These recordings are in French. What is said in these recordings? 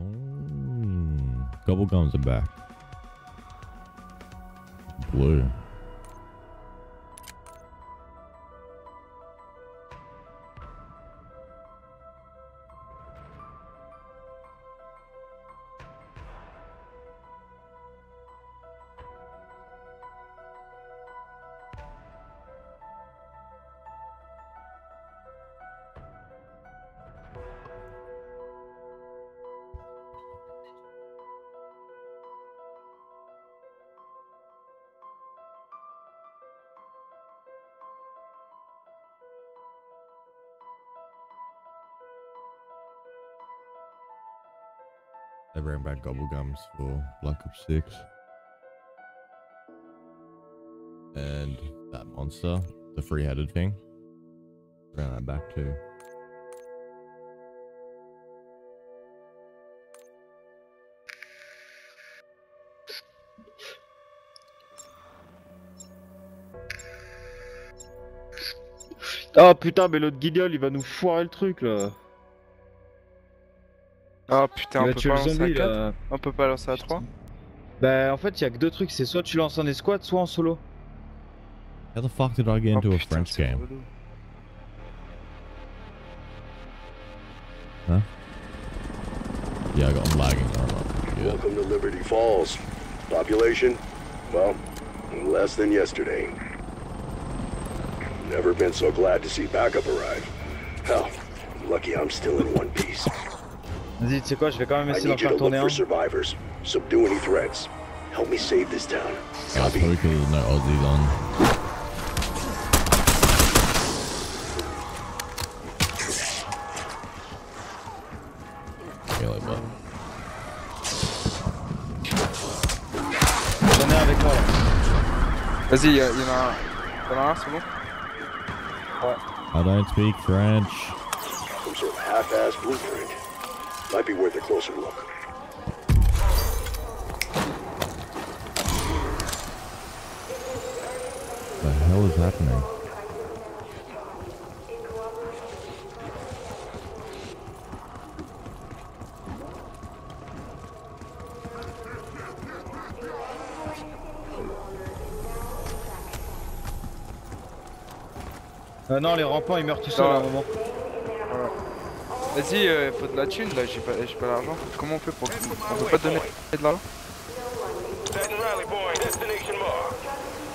Oh, double guns are back. Blue. They bring back gobblegums for Black Ops 6. And that monster, the three-headed thing. Bring that back too. Ah putain, mais l'autre guignol, il va nous foirer le truc là. Ah oh, putain, on peut pas lancer à 3. Bah en fait il y a que deux trucs, c'est soit tu lances en escouade, soit en solo. How the fuck did I get into a French game? Huh? Yeah, I'm lagging. Welcome to Liberty Falls. Population? Well, less than yesterday. Never been so glad to see backup arrive. Hell, I'm lucky I'm still in one piece. Vas-y, tu sais quoi, je vais quand même essayer d'en faire tourner un. J'en ai un avec toi là. Vas-y, y'en a un. Y'en a un, c'est bon? Ouais. I don't speak French. Some sort of half-ass blueprint. Might be worth a closer look. What the hell is happening? Non, les rampants ils meurent tout seuls à un moment. Vas-y, faut de la thune là, j'ai pas l'argent. Comment on fait pour... On peut pas donner de l'argent?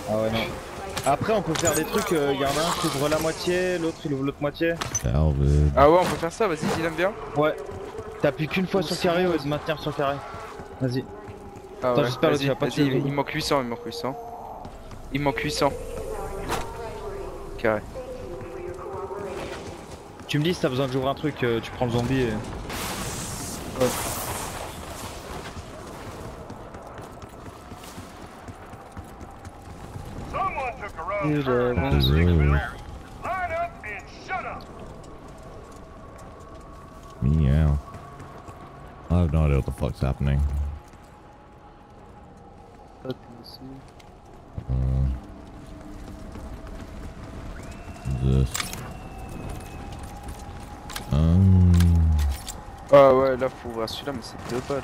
Ah ouais non. Après on peut faire des trucs, y'en a un qui ouvre la moitié, l'autre il ouvre l'autre moitié. Ah ouais on peut faire ça, vas-y dis-le bien. Ouais. T'appuies qu'une fois sur le carré ou de maintenir sur le carré. Vas-y. Ah ouais, vas-y, il manque 800, il manque 800. Il manque 800. Carré. Tu me dis si t'as besoin que j'ouvre un truc, tu prends le zombie et... Ouais. Meow. I have no idea what the fuck's happening. Ah ouais, là faut ouvrir celui-là, mais c'est 2 balles.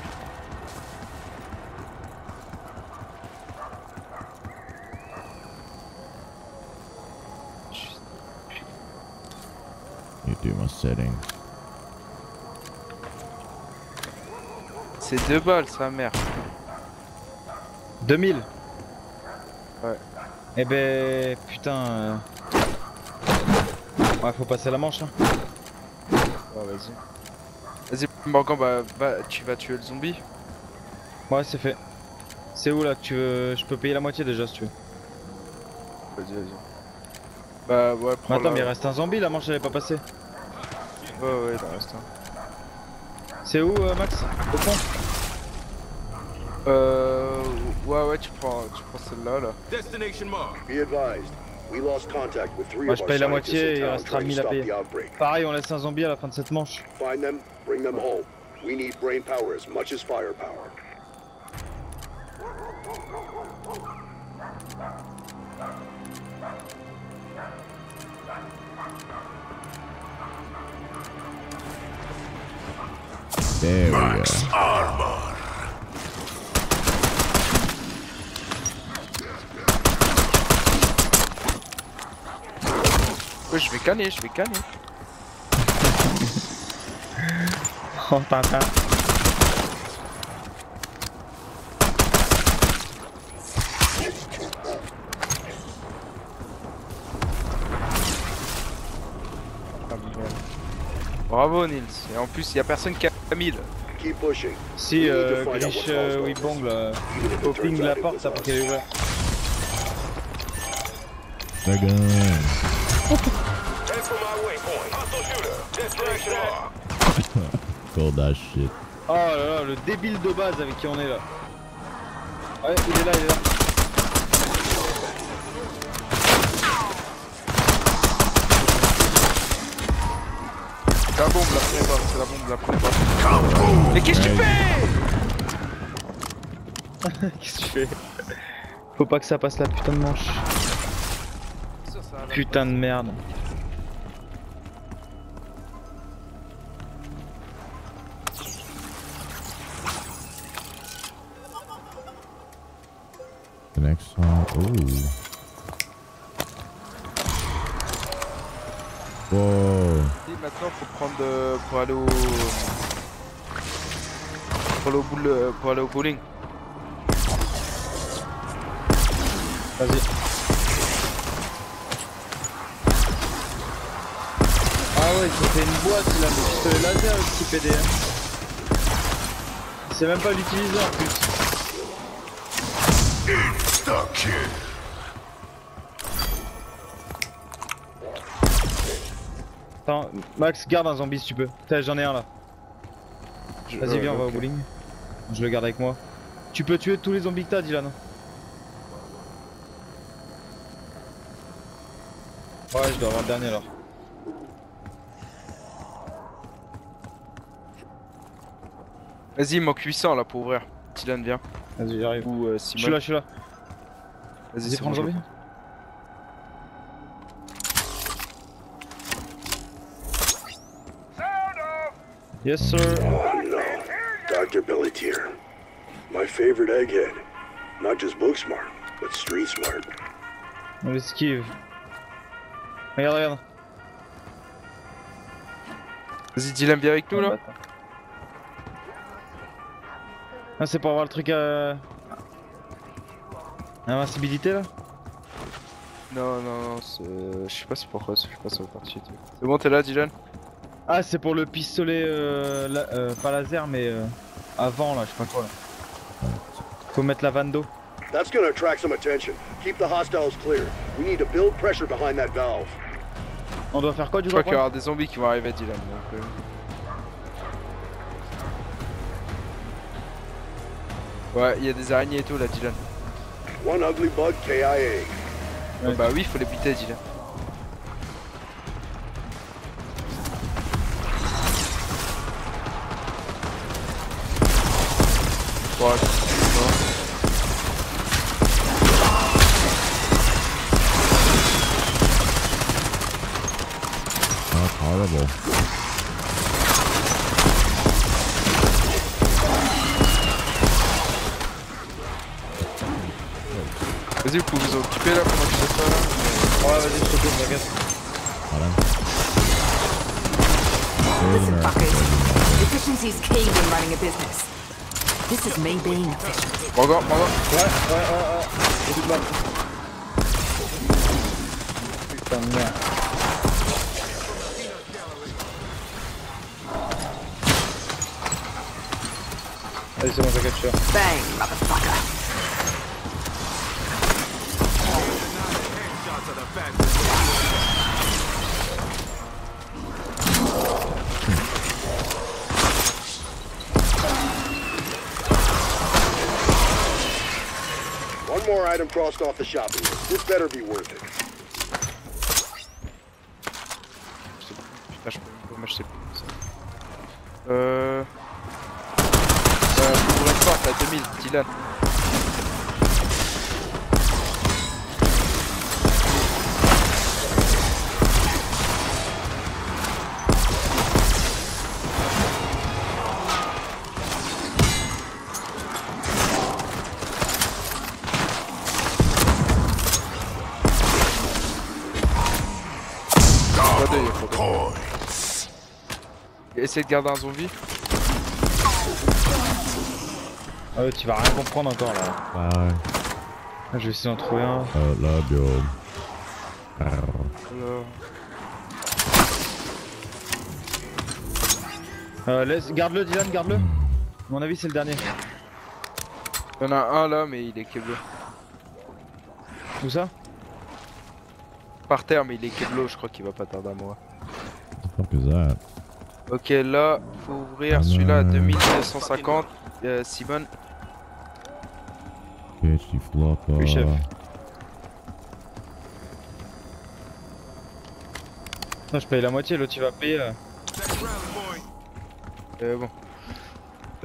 You do my setting. C'est 2 balles, sa mère. 2000. Ouais. Eh ben, putain. Ouais, faut passer la manche, hein. Ouais, vas-y. Vas-y, Morgan, bah, tu vas tuer le zombie. Ouais, c'est fait. C'est où là que tu veux? Je peux payer la moitié déjà si tu veux. Vas-y. Bah, ouais, prends. Attends, mais il reste un zombie, la manche elle est pas passée. Ouais, il en reste un. C'est où, Max? Au fond? Ouais, tu prends celle-là, là. Moi je paye la moitié et il restera 1000 à payer. Pareil, on laisse un zombie à la fin de cette manche. There Max we go. Armor. Pues mechanisch, mechanisch. Oh, Tata. Bravo Nils, et en plus il n'y a personne qui a 1000. Si glitch Wibong là, au ping de la porte, ça part qu'elle est ouverte. La gueule. Cordash shit. Oh là là, le débile de base avec qui on est là. Ouais, il est là, il est là. C'est la bombe, la prépare, c'est la bombe, la prépare. Mais qu'est-ce que tu fais? Qu'est-ce que tu fais? Faut pas que ça passe la putain de manche. Putain de merde. The next one. Oh. Wow. Maintenant faut prendre pour aller au pour aller au bowling. Vas-y. Ah ouais, il fait une boîte là, le pistolet laser avec ce PDM. Il sait même pas l'utiliser en plus. Insta-kill. Attends, Max, garde un zombie si tu peux. J'en ai un là. Vas-y, viens, on va au bowling. Je le garde avec moi. Tu peux tuer tous les zombies que t'as, Dylan. Ouais, je dois avoir le dernier alors. Vas-y, il manque 800 là pour ouvrir. Dylan, viens. Vas-y, j'arrive. Je suis là, je suis là. Vas-y, prends le zombie. Yes, sir. Oh, no. Dr. Belletier. My favorite egghead. Not just book smart, but street smart. On l'esquive. Regarde, regarde. Vas-y, Dylan, viens avec nous là. Ah, c'est pour avoir le truc à. Invincibilité là? Non, non, non, c'est. Je sais pas c'est pourquoi, je passe au parti. C'est bon, t'es là, Dylan? Ah, c'est pour le pistolet, pas laser, mais avant là, je sais pas quoi là. Faut mettre la vanne d'eau. That's gonna attract some attention. Keep the hostiles clear. We need to build pressure behind that valve. On doit faire quoi du coup? Je crois qu'il y aura des zombies qui vont arriver à Dylan. Donc, ouais, il y a des araignées et tout là, Dylan. One ugly bug KIA. Ouais. Oh, bah oui, faut les buter, Dylan. Ouais, c'est horrible. Vas-y, vous pouvez vous occuper là pendant que je fais ça là. Ouais, vas-y, je te donne, regarde. Voilà. Efficiency is key when running a business. This is me being efficient. Encore, encore. Ouais. J'ai plus de balles. Putain de merde. Allez, c'est bon, j'ai capture. Bang, motherfucker. One more item crossed off the shopping list. This better be worth it. Putain, je peux m'acheter plus. Pour une porte à 2000, Dylan. essayer de garder un zombie. Ah ouais, tu vas rien comprendre encore là. Bah ouais. Je vais essayer d'en trouver un. Là, bio. Alors. Garde-le, Dylan, garde-le. A mon avis, c'est le dernier. Y'en a un là, mais il est keblo. Où ça? Par terre, mais il est keblo, je crois qu'il va pas tarder à mourir. Ok, là, faut ouvrir celui-là à 2250. Simon. Ok, je dis flop. Oui, chef. Non, je paye la moitié, l'autre il va payer. Bon.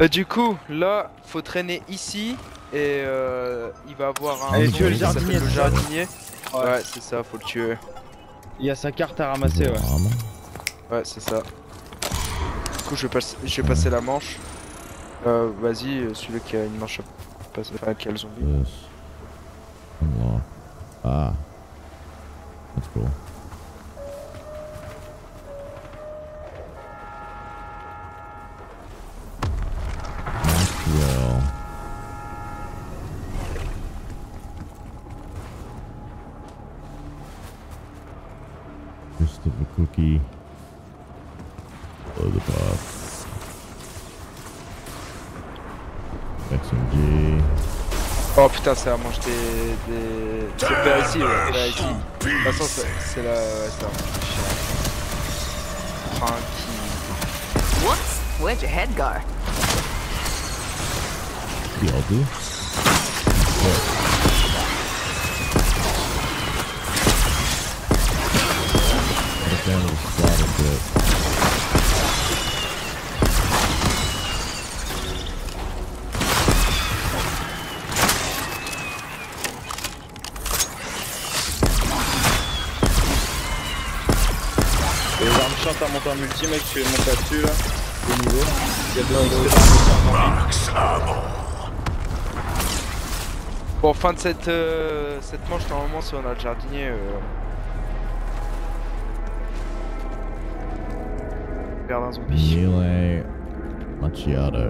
Du coup, là, faut traîner ici et il va avoir un. Allez, tuer le jardinier. Le jardinier. Ouais, ouais c'est ça, faut le tuer. Il y a sa carte à ramasser, ouais. Ouais, c'est ça. Du coup, je vais passer la manche. Vas-y, celui qui a une manche à passer, enfin, qui a le zombie. Ah. That's cool. Just of a cookie. Blow the pop. XMG. Oh putain, c'est la manche des. C'est là ici, ouais, c'est là ici. De toute façon, c'est la. Tranquille. What? Where's your head guard? Yeah, I'll do. What? Down to the spot a bit. Les armes chantes à monter en multi, mec, tu les montes là-dessus là. Au niveau. Il y a de l'arme. Bon, fin de cette manche, normalement, si on a le jardinier. Un zombie. Melee Machiado.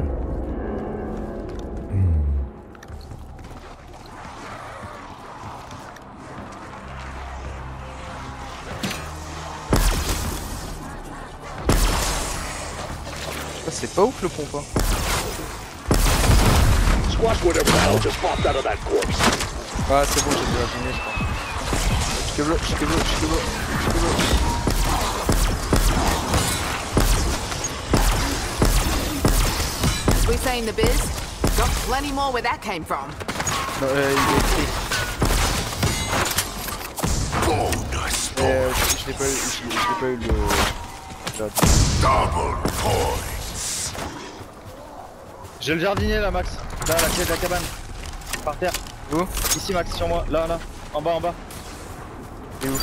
C'est pas ouf le pompe hein. Ah c'est bon, j'ai dû la finir je crois. Je te bloque. We saying the biz? Got plenty more where that came from. Je l'ai pas eu le... Double points. J'ai le jardinier là, Max. Là, la clé de la cabane. Par terre. Où? Ici, Max, sur moi. Là. En bas. Et où?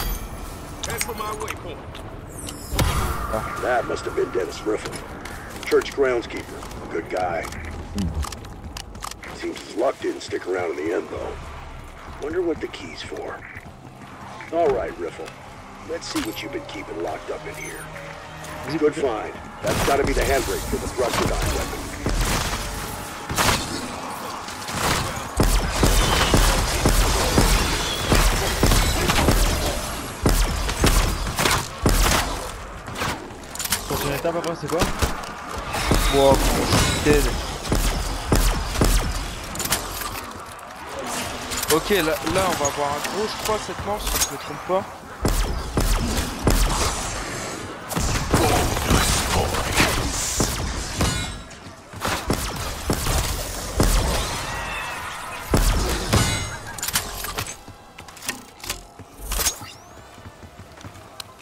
That must have been Dennis Rifflin, church groundskeeper. Good guy. Seems his luck didn't stick around in the end, though. Wonder what the key's for. All right, Riffle. Let's see what you've been keeping locked up in here. Good find. That's got to be the handbrake for the thruster weapon. Prochaine étape après, c'est quoi? Wow, dead. Ok, là on va avoir un gros, je crois, cette manche, si je me trompe pas.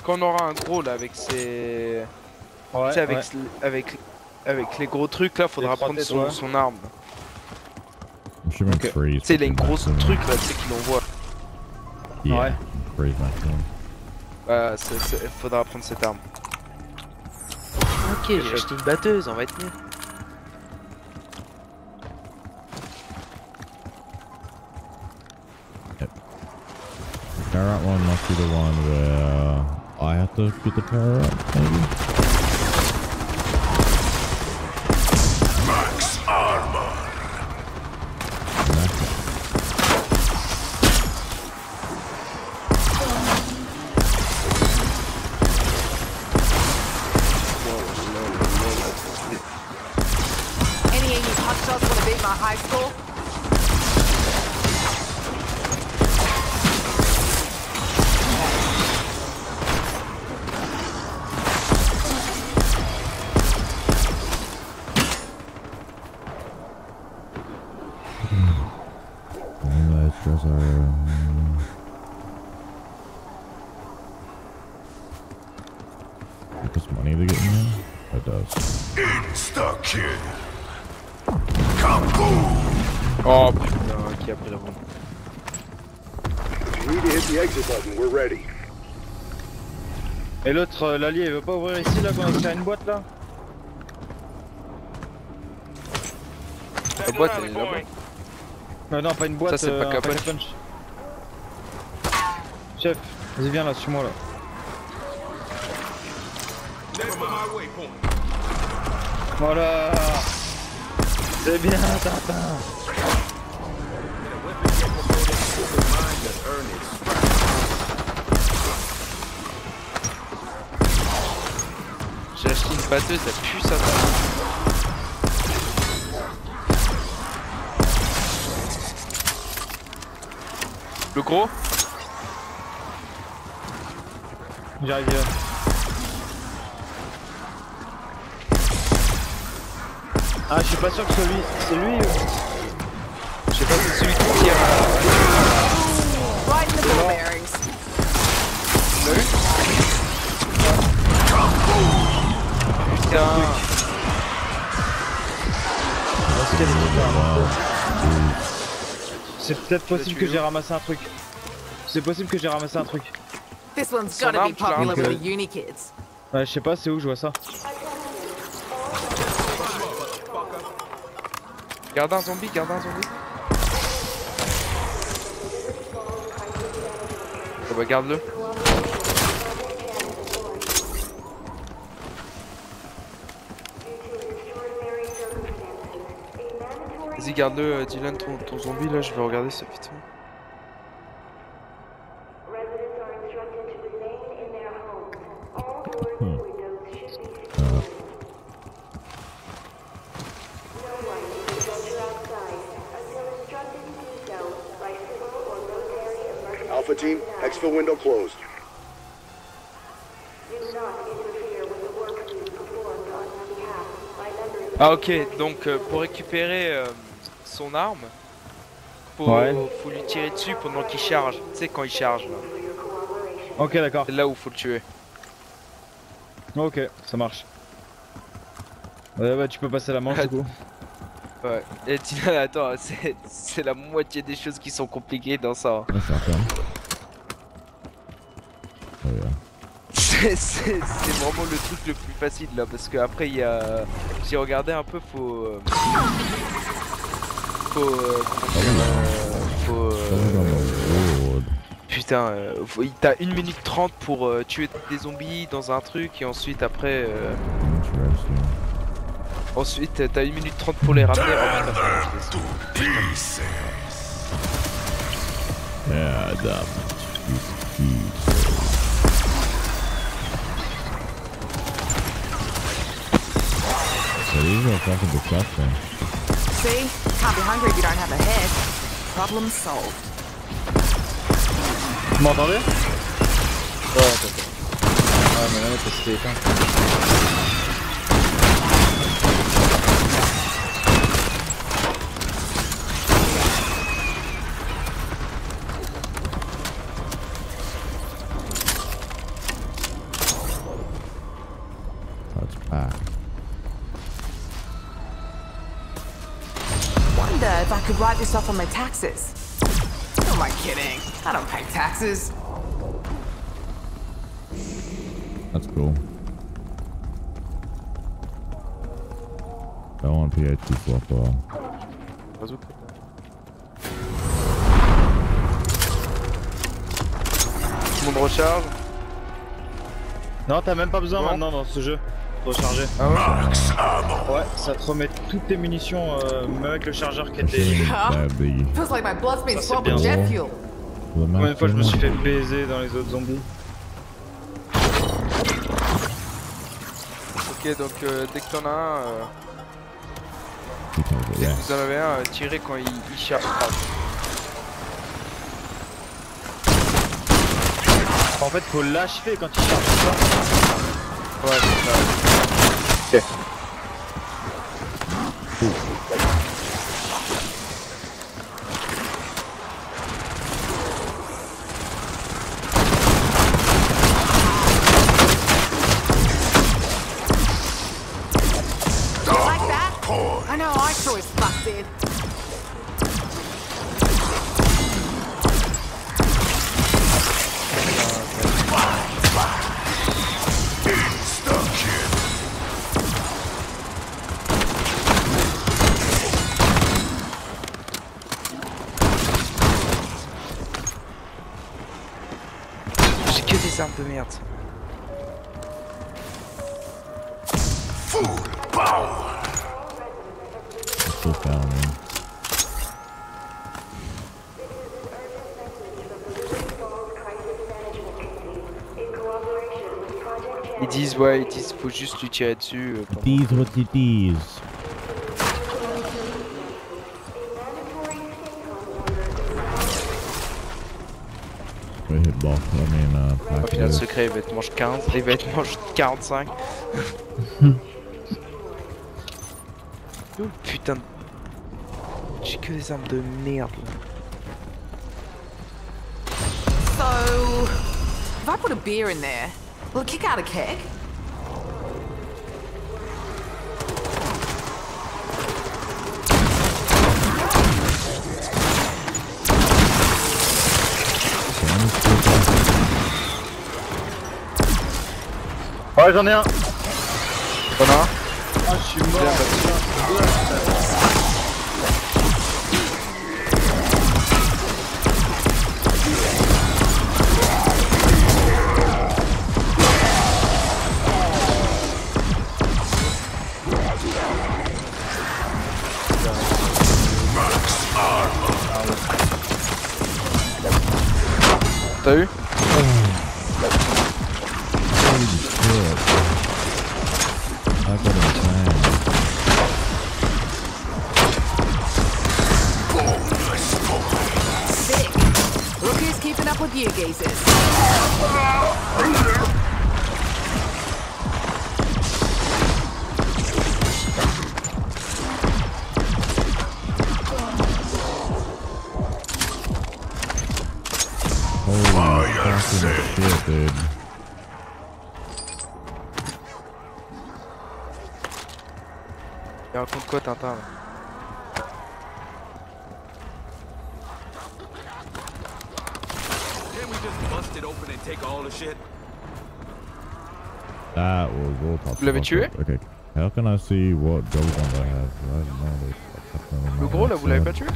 Quand on aura un gros là avec ses... Ouais, tu sais, avec... Ouais. Avec les gros trucs là, faudra prendre son arme. Tu sais, il a une grosse truc là, tu sais qu'il envoie. Yeah. Ouais. Faudra prendre cette arme. Ok, j'ai acheté une batteuse, on va être mieux. Yep. The power up one must be the one where I have to get the power up, maybe. Hostiles want to beat my high school? Oh no, I can't get one. If you need to hit the exit button, we're ready. Et l'autre, l'allié, il veut pas ouvrir ici là, quand il tient une boîte là? La boîte, elle est là-bas. Non, non, pas une boîte, ça c'est pas capable. Chef, vas-y, viens là, suis-moi là. Voilà! C'est bien, Tintin! J'ai acheté une batteuse, ça pue ça! Le gros? J'arrive là. Ah, je suis pas sûr que celui, c'est lui ou... Je sais pas si c'est celui qui tire. Putain. C'est peut-être possible que j'ai ramassé un truc. C'est possible que j'ai ramassé un truc. Ouais, je sais pas, c'est où je vois ça. Garde un zombie, garde un zombie. Oh bah garde-le. Vas-y garde-le, Dylan, ton zombie là, je vais regarder ça vite. Alpha team, exfil window closed. Ah ok, donc pour récupérer son arme, faut lui tirer dessus pendant qu'il charge. Tu sais quand il charge là. Ok d'accord. C'est là où faut le tuer. Ok, ça marche. Ouais bah tu peux passer la manche du coup. Ouais, et Dylan, attends, c'est la moitié des choses qui sont compliquées dans ça. Ouais, c'est incroyable. C'est vraiment le truc le plus facile là, parce que après il y a... J'ai regardé un peu, Putain, t'as 1 minute 30 pour tuer des zombies dans un truc, et ensuite après... Ensuite, t'as 1 minute 30 pour les ramener. See, can't be hungry if you don't have a head. Problem solved. Vous m'entendez? Ouais, ah, mais là, parce que I could write this off on my taxes. Who am I kidding? I don't pay taxes. That's cool. I want PhD for football. Tout le monde recharge. Non, t'as même pas besoin maintenant dans ce jeu. Recharger. Ah ouais. Ouais, ça te remet toutes tes munitions, même avec le chargeur qui était. C'est bien. Combien de fois je me suis fait baiser dans les autres zombies? Ok, donc dès que t'en as un. putain, ouais. Vous en avez un, tirez quand il charge. En fait, faut l'achever quand il charge, ça. Ouais, c'est ça. Ok. De merde. Full power. Full power. Ils disent ouais, ils disent faut juste lui tirer dessus. These what it is. Bon, on finit le secret, il va être manche 15, il va être manche 45. Putain de... J'ai que des armes de merde là. So, if I put a beer in there, will it kick out a keg? Ouais, j'en ai un. T'en as un? Ah, je suis mort. T'as eu? Il raconte quoi Tintin là? Vous l'avez tué? Le gros là, vous l'avez pas tué?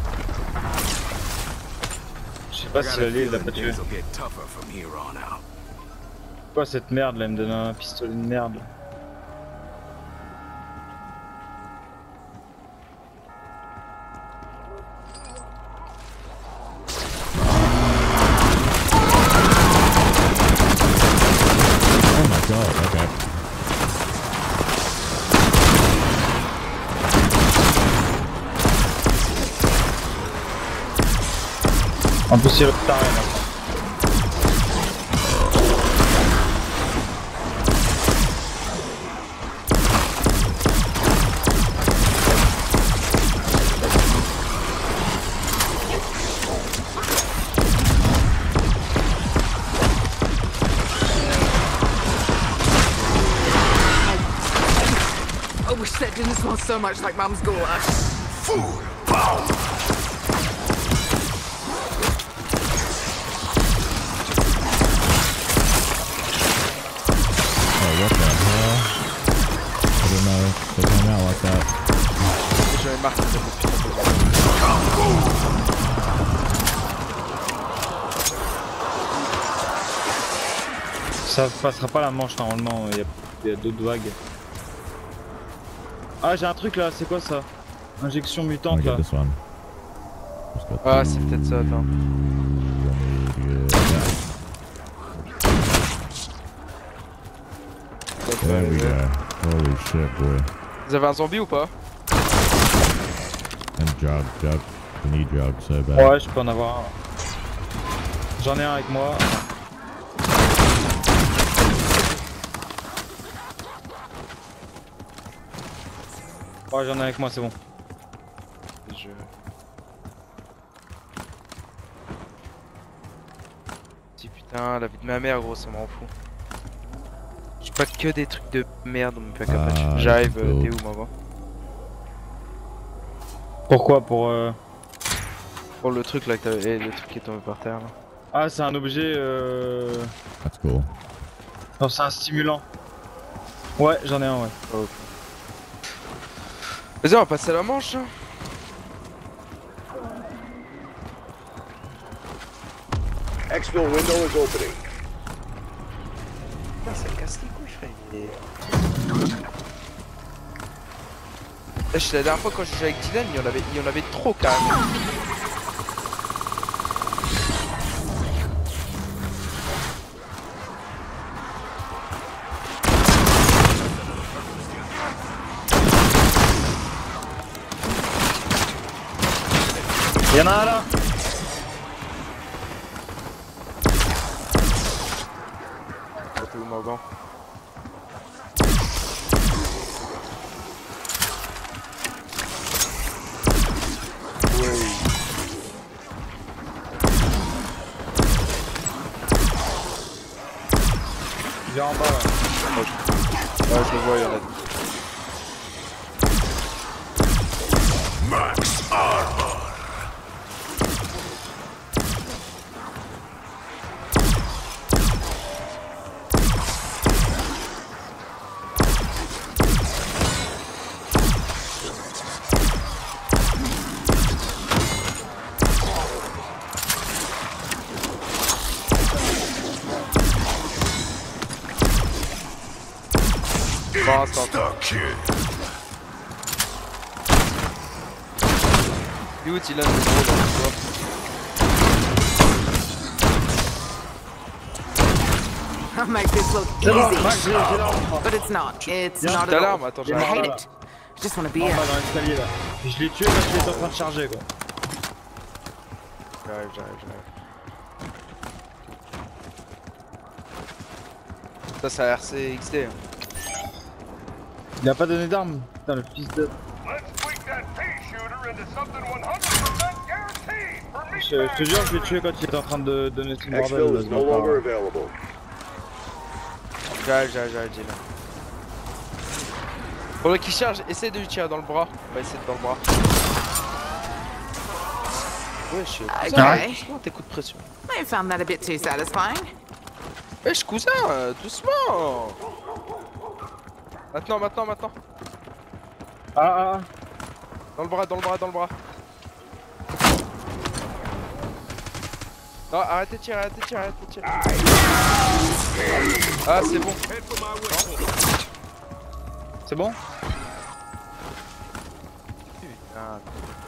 Je sais pas si l'allié l'a pas tué. Quoi cette merde là, il me donne un pistolet de merde. En plus il repart rien maintenant. I wish that didn't smell so much like mum's goulash. Food bomb. J'avais marqué ça depuis. Ça passera pas la manche normalement, il y a d'autres vagues. Ah j'ai un truc là, c'est quoi ça? Injection mutante là. Ah c'est peut-être ça, attends. There we go. Holy shit boy. Vous avez un zombie ou pas? Un jog, jog. Fini jog, ça bad. Ouais, je peux en avoir. J'en ai un avec moi. Ouais, j'en ai avec moi, c'est bon. Je... Si putain, la vie de ma mère, gros, ça m'en fout. J'ai pas que des trucs de merde, on me fait capable. Ah, j'arrive, t'es où, moi? Pourquoi? Pour le truc là, que t'avais, le truc qui est tombé par terre là. Ah, c'est un objet. Let's go. Non, c'est un stimulant. Ouais, j'en ai un, ouais. Oh. Vas-y, on va passer à la manche. Expo window is opening. Putain, ça me casse les couilles, frère. La dernière fois quand je jouais avec Dylan, il y en avait trop carrément. Y'en a un là. T'es où, Morgan? Oui. Il est en bas là. Ouais, je le vois, il y en a deux. Il est où Dylan? I'll make this look easy. But it's not. It's not at all. I hate it. I just want to be here. Je l'ai tué parce qu'il était en train de charger quoi. J'arrive. Ça a l'air CXT. Il a pas donné d'armes, putain le fils de... Je te jure, je l'ai tué quand il était en train de donner son bordel. J'arrive, j'ai là. Pour le qui charge, essaye de lui tirer dans le bras. On va essayer de dans le bras. Wesh, cousin, tes coups de pression. I found that a bit too satisfying. Wesh, cousin, doucement. Maintenant. Ah. Dans le bras. Non, arrêtez de tirer. Ah, c'est bon. C'est bon ? Putain,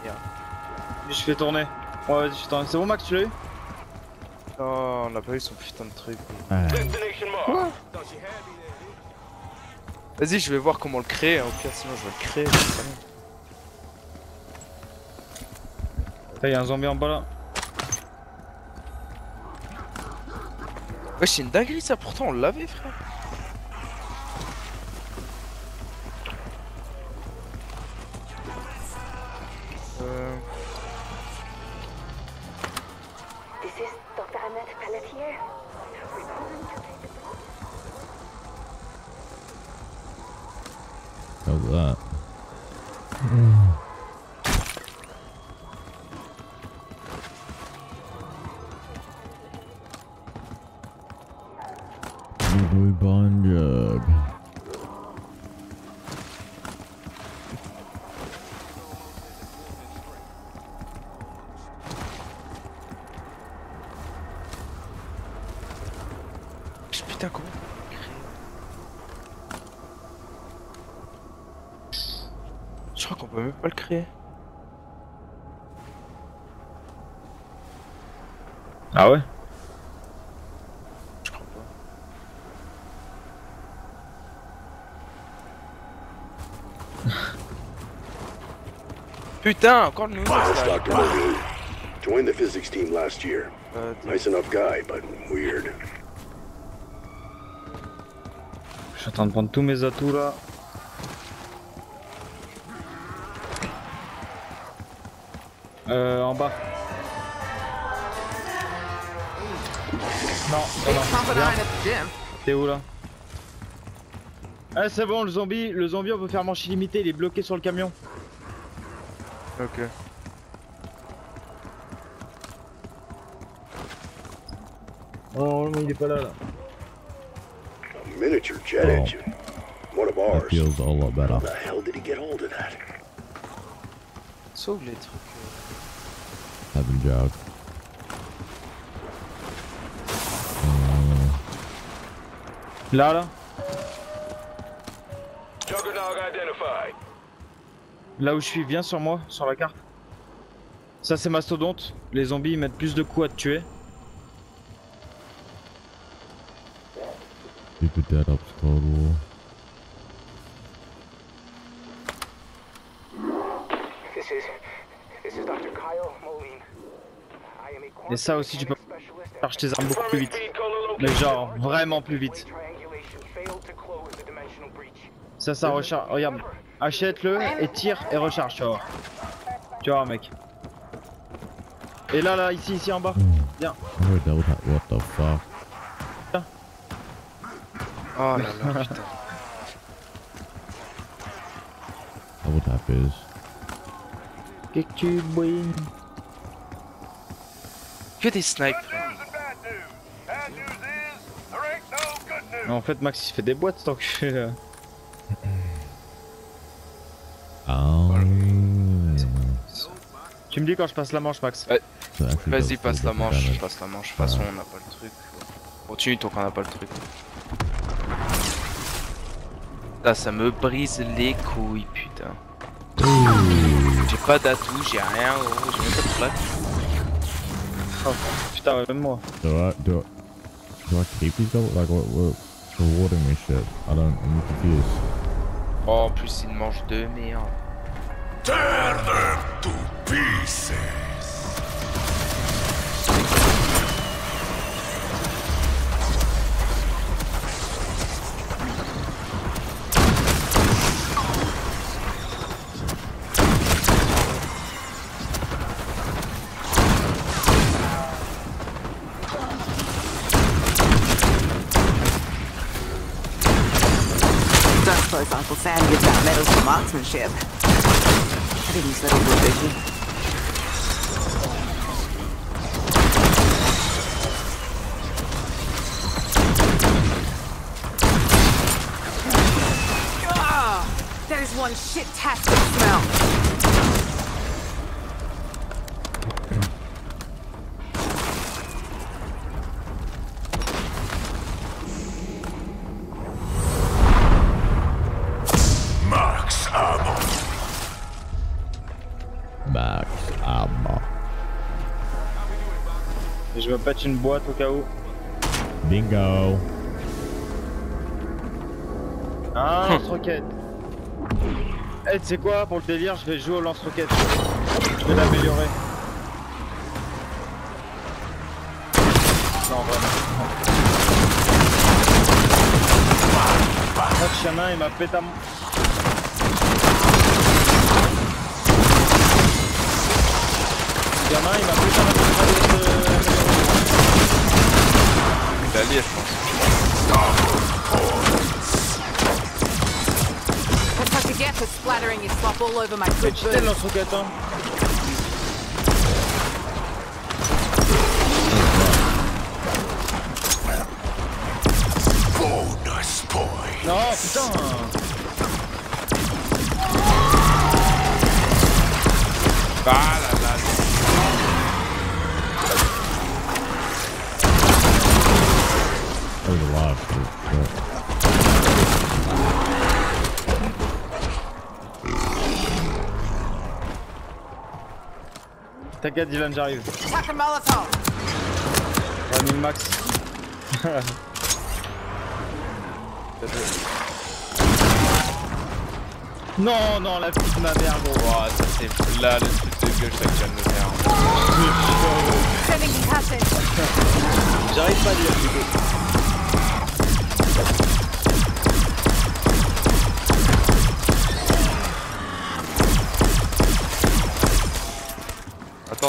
merde. Je fais tourner, c'est bon Max, tu l'as eu ? Non, on a pas eu son putain de truc. Quoi ? Vas-y, je vais voir comment le créer, hein. Au pire, sinon je vais le créer. Putain, y'a un zombie en bas là. Ouais, c'est une dinguerie ça, pourtant on l'avait, frère. That. Putain, comment? Je crois qu'on peut même pas le créer. Ah ouais? Je crois pas. Putain, encore le nouveau. Joined the physics team last year. Nice enough guy, but weird. Je suis en train de prendre tous mes atouts là. En bas. Non, non. T'es où là? Ah c'est bon, le zombie on peut faire manche illimitée, il est bloqué sur le camion. Ok. Oh non, il est pas là là. A miniature jet engine. One of ours. That feels a lot better. How the hell did he get hold of that? Sauve les trucs. Haven't job. Là là. Là où je suis, viens sur moi, sur la carte. Ça c'est mastodonte, les zombies ils mettent plus de coups à te tuer. You put that up, Star Wars. This is Dr. Kyle Moline. I am a quantum. Et ça aussi tu peux charger tes armes beaucoup plus vite. Mais genre vraiment plus vite. Ça ça recharge, regarde. Achète-le et tire et recharge, tu vas voir. Tu vas voir mec. Et là là, ici en bas. Viens. What the fuck. Oh là là, putain. Qu'est-ce que tu boines? Que des snipes. En fait Max il fait des boîtes tant que je suis là. Tu me dis quand je passe la manche Max. Ouais. Vas-y passe la manche, je passe la manche. De toute façon on n'a pas le truc. Continue tant qu'on n'a pas le truc. Là ça me brise les couilles putain. J'ai pas d'atout, j'ai rien, j'ai même pas de plaque. Oh putain même moi. Do I keep these double? Like what's rewarding me shit? I'm confused. Oh en plus il mange deux merde. Tear them to pieces. Don't suppose Uncle Sam gives out medals for marksmanship. I think he's a little bit fishy. Oh, that is one shit-tastic smell. Je me pète une boîte au cas où. Bingo. Ah, lance-roquette. Eh, tu sais quoi, pour le délire, je vais jouer au lance-roquette. Je vais l'améliorer. Non, vraiment. Notre chemin, il m'a pété à mon... Gamin, il m'a pété à ma pétrole de... Il est allié, je pense. C'est cheaté le lance-roquette hein. Non putain. Ah là là. T'inquiète Dylan, j'arrive. On a mis le max. Non, non, la petite ma mère, gros. Oh, ça c'est là le truc de gueule, ça calme le merde. J'arrive pas à dire du coup. Attends.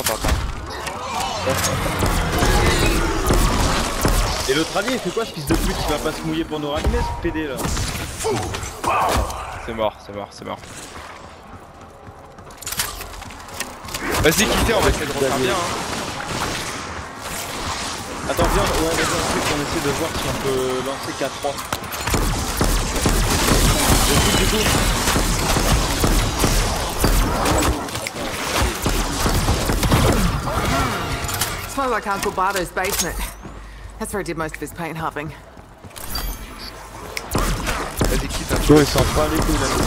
Et l'autre allié, il fait quoi ce fils de pute? Il va pas se mouiller pour nous ranimer ce PD là. C'est mort, c'est mort, c'est mort. Vas-y, quittez, on va essayer de refaire bien. Hein. Attends, viens, ouais, vas-y, on essaie de voir si on peut lancer K3. Du coup, It's more like Uncle Bardo's basement. That's where I did most of his paint hopping. Vas-y, quitte un peu, il s'en prend les couilles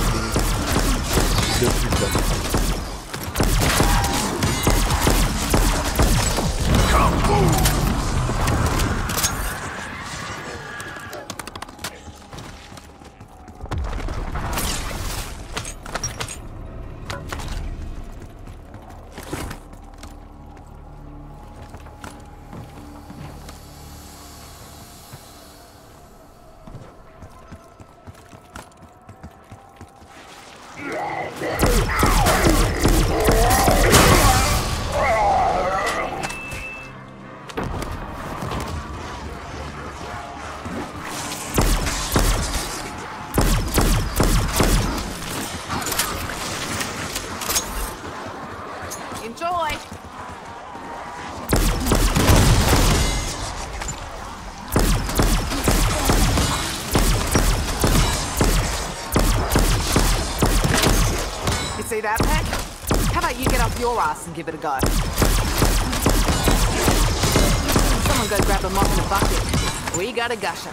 See that, Pat? How about you get off your ass and give it a go? Someone go grab a mop in a bucket. We got a gusher.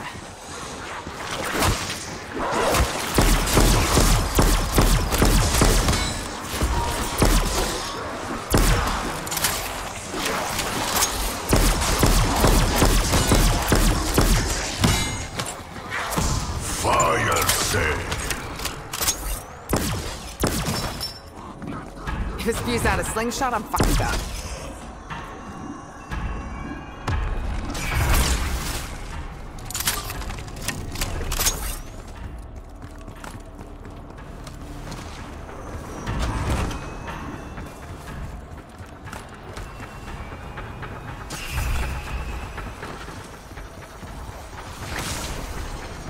If this fuse out a slingshot, I'm fucking done.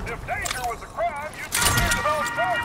If danger was a crime, you'd be about charges.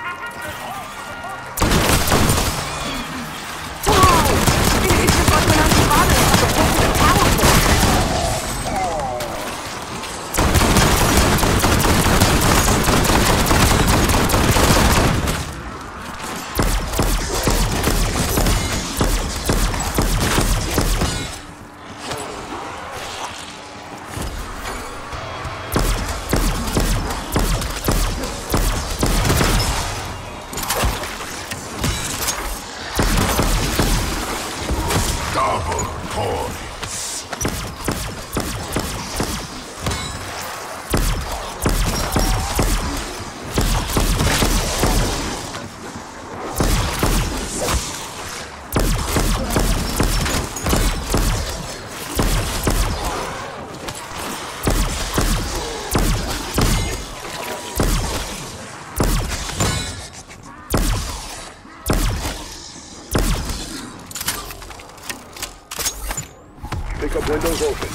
Pick up windows open.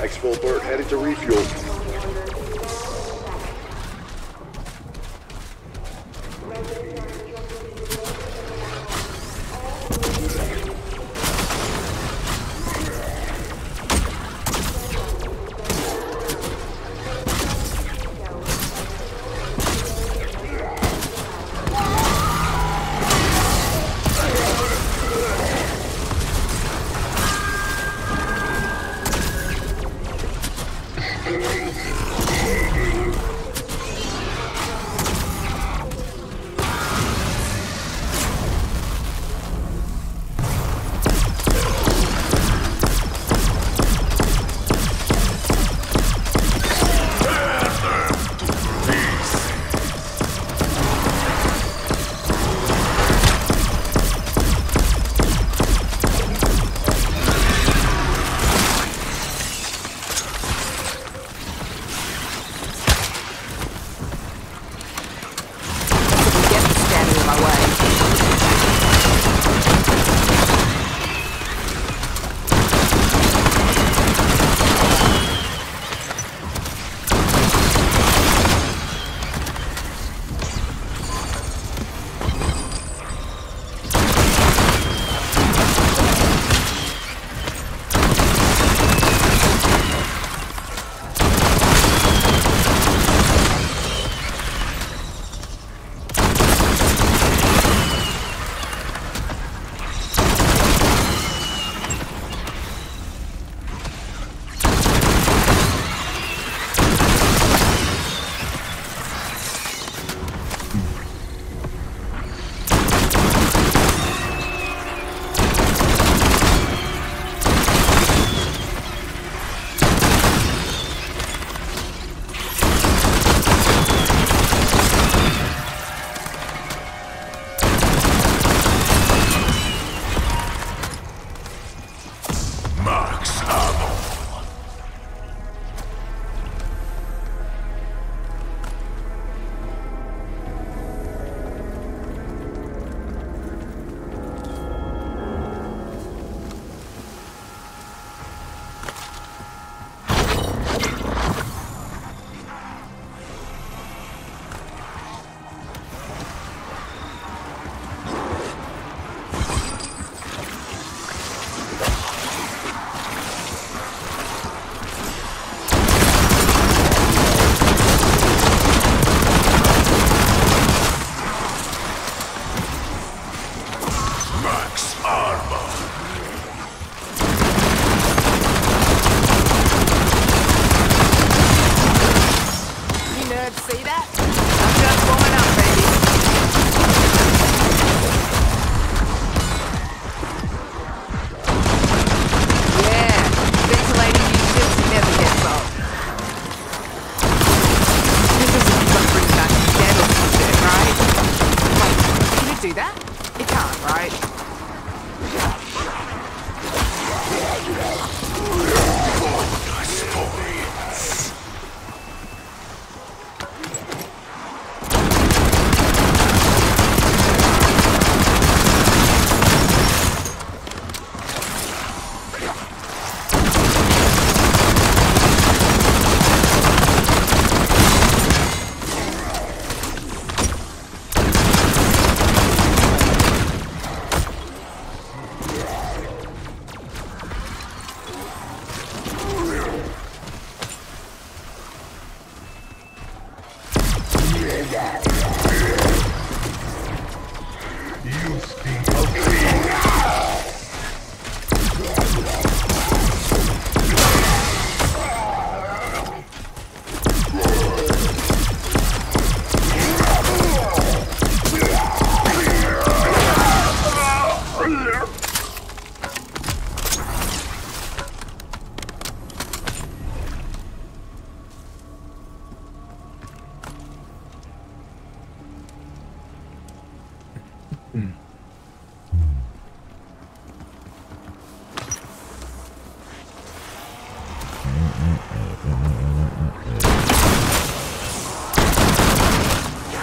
Exfil bird headed to refuel.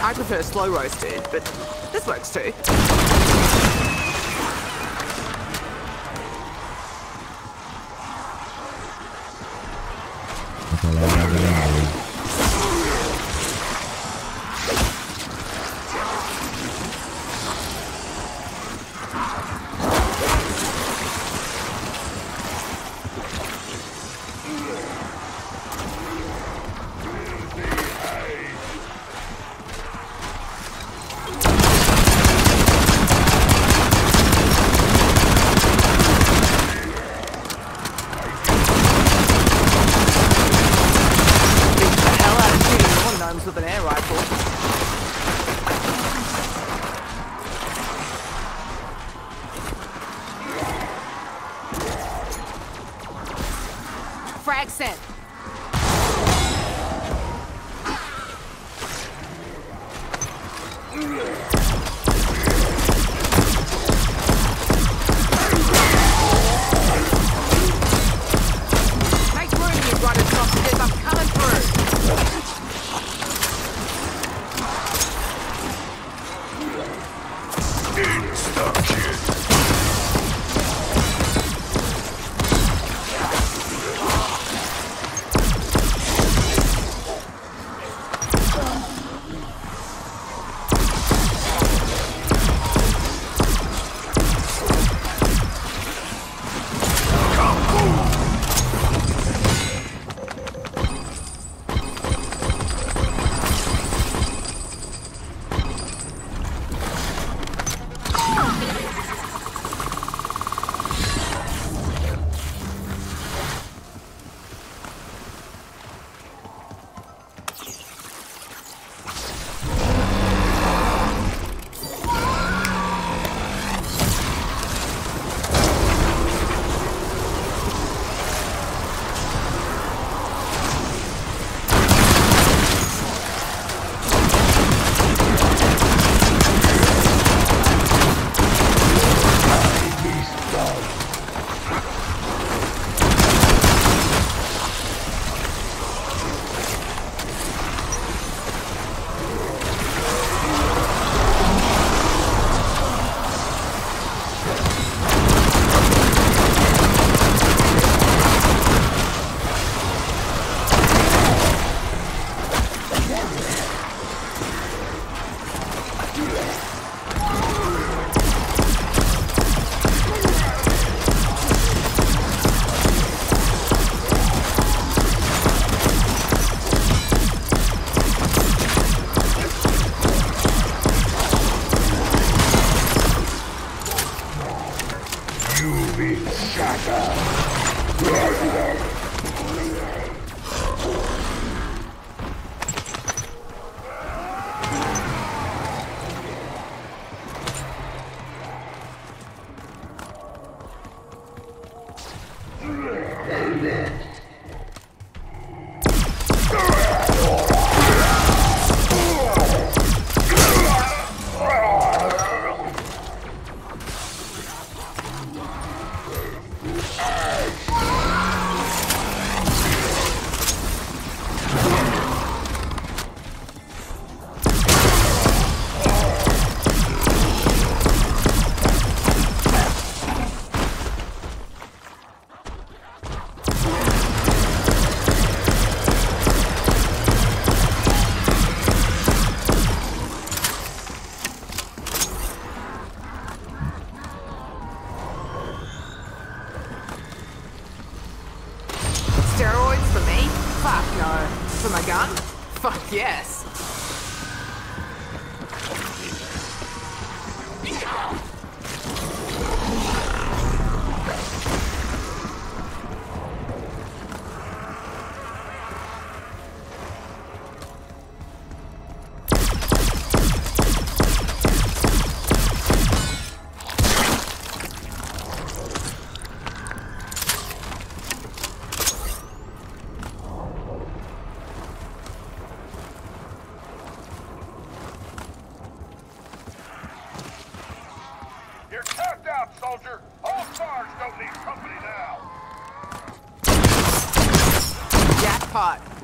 I prefer slow roasted, but this works too. personal rather than ours.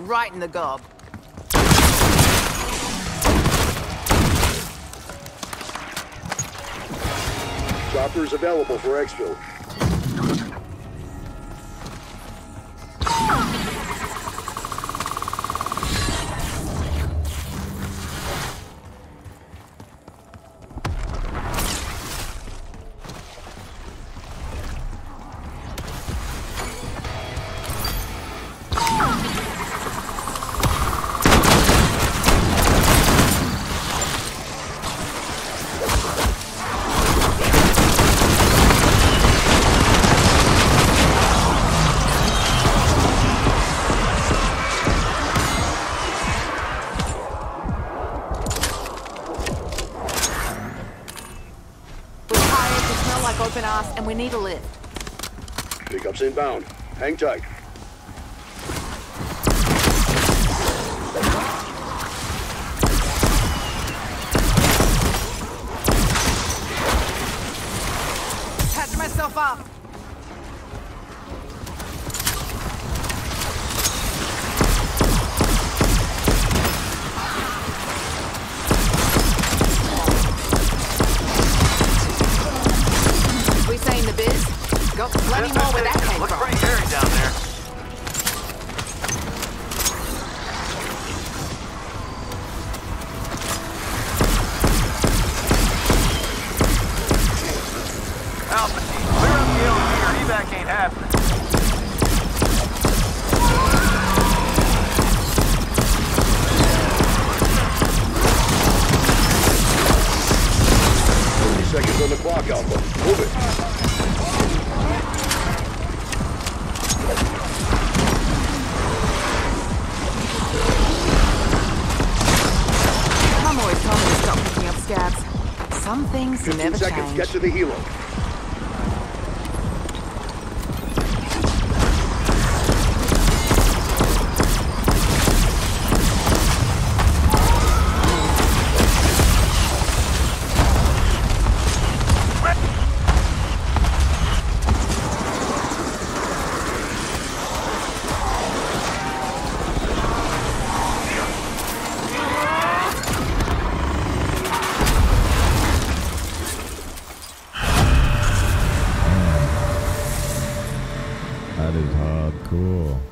Right in the gob. Choppers available for exfil. need a lift. Pickup's inbound. Hang tight. Patch myself up. Seconds, get to the helo. That is hardcore.